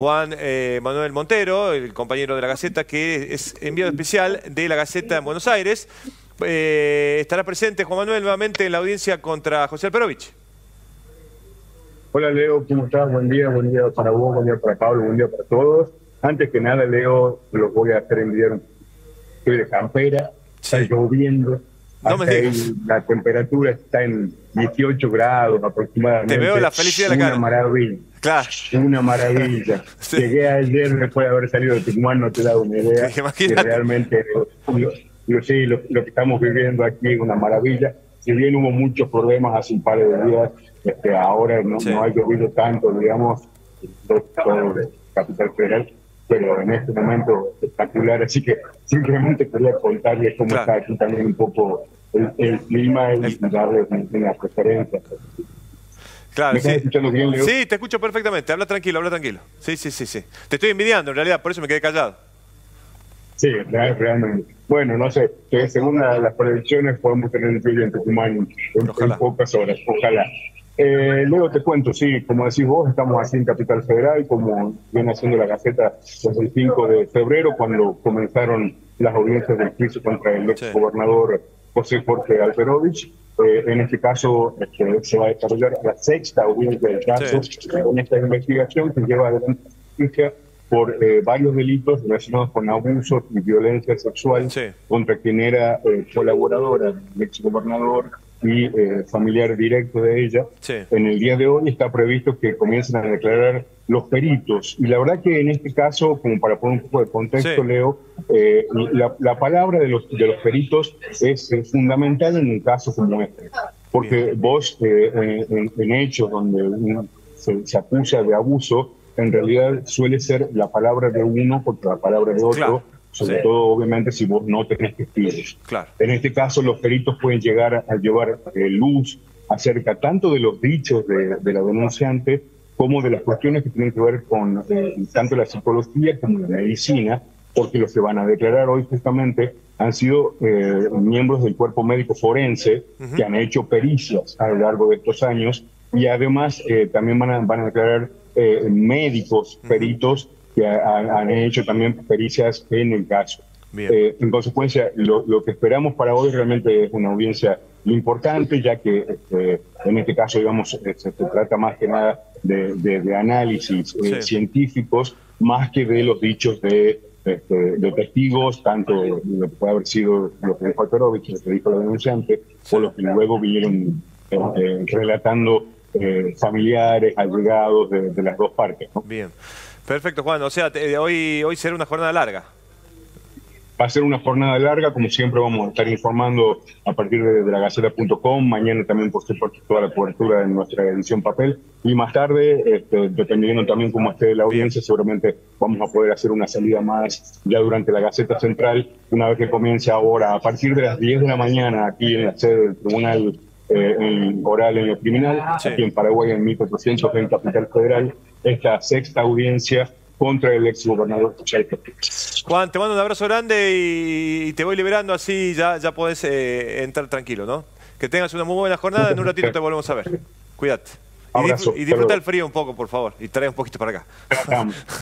Juan Manuel Montero, el compañero de La Gaceta, que es enviado especial de La Gaceta en Buenos Aires. Estará presente Juan Manuel nuevamente en la audiencia contra José Alperovich. Hola Leo, ¿cómo estás? Buen día para vos, buen día para Pablo, buen día para todos. Antes que nada, Leo, los voy a hacer enviar un... Estoy de campera, sí. Está lloviendo. No me digas. La temperatura está en 18 grados aproximadamente. Te veo la felicidad de la cara. Una maravilla. Claro. Una maravilla. Sí. Llegué ayer después de haber salido de Tucumán, no te he dado una idea. Que realmente lo que estamos viviendo aquí es una maravilla. Si bien hubo muchos problemas hace un par de días, ahora no, sí, no ha llovido tanto, digamos, sobre Capital Federal, pero en este momento espectacular, así que simplemente quería contarles cómo claro, está aquí también un poco el clima y darles unas preferencias. Claro, ¿me estás escuchando bien, Leo? Sí, te escucho perfectamente, habla tranquilo, habla tranquilo. Sí. Te estoy envidiando en realidad, por eso me quedé callado. Sí, realmente. Bueno, no sé, que según las predicciones podemos tener el lluvia en Tucumán en pocas horas, ojalá. Luego te cuento, sí, como decís vos, estamos aquí en Capital Federal, como viene haciendo La Gaceta desde el 5 de febrero, cuando comenzaron las audiencias del juicio contra el ex gobernador José Jorge Alperovich. En este caso se va a desarrollar la sexta audiencia del caso, en esta investigación que lleva adelante la justicia por varios delitos relacionados con abusos y violencia sexual contra quien era colaboradora del ex gobernador y familiar directo de ella. En el día de hoy está previsto que comiencen a declarar los peritos. Y la verdad que en este caso, como para poner un poco de contexto, Leo, la palabra de los peritos es fundamental en un caso como este. Porque vos, en hechos donde uno se acusa de abuso, en realidad suele ser la palabra de uno contra la palabra de otro. Sobre todo, obviamente, si vos no tenés testigos. En este caso, los peritos pueden llegar a llevar luz acerca tanto de los dichos de la denunciante como de las cuestiones que tienen que ver con tanto la psicología como la medicina, porque los que van a declarar hoy justamente han sido miembros del cuerpo médico forense que han hecho pericias a lo largo de estos años, y además también van a declarar médicos, peritos, que han hecho también pericias en el caso. En consecuencia, lo que esperamos para hoy realmente es una audiencia importante, ya que en este caso, digamos, se trata más que nada de análisis científicos, más que de los dichos de testigos, tanto lo que puede haber sido lo que dijo Alperovich, lo que dijo la denunciante, o los que luego vinieron relatando familiares, allegados de las dos partes, ¿no? Bien. Perfecto, Juan. O sea, hoy será una jornada larga. Va a ser una jornada larga, como siempre vamos a estar informando a partir de lagaceta.com, mañana también por supuesto toda la cobertura de nuestra edición papel, y más tarde, dependiendo también cómo esté la audiencia, seguramente vamos a poder hacer una salida más ya durante La Gaceta Central, una vez que comience ahora, a partir de las 10 de la mañana, aquí en la sede del Tribunal Oral en lo Criminal, aquí en Paraguay, en 1420 Capital Federal, esta sexta audiencia contra el exgobernador José Alperovich. Juan, te mando un abrazo grande y te voy liberando, así ya podés entrar tranquilo, ¿no? Que tengas una muy buena jornada, en un ratito te volvemos a ver. Cuídate. Abrazo, y disfruta el frío un poco, por favor, y trae un poquito para acá.